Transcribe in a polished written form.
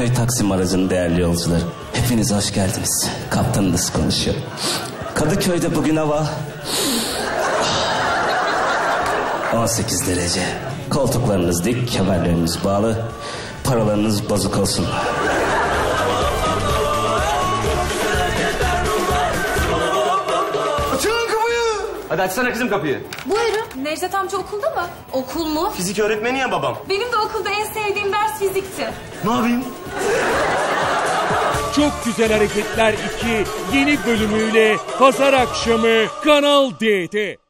Kadıköy Taksim aracının değerli yolcuları, hepiniz hoş geldiniz. Kaptanınız konuşuyor. Kadıköy'de bugün hava 18 derece. Koltuklarınız dik, kemerleriniz bağlı, paralarınız bozuk olsun. Hadi açsana kızım kapıyı. Buyurun. Necdet amca okulda mı? Okul mu? Fizik öğretmeni ya babam. Benim de okulda en sevdiğim ders fizikti. Ne yapayım? Çok Güzel Hareketler 2 yeni bölümüyle pazar akşamı Kanal D'de.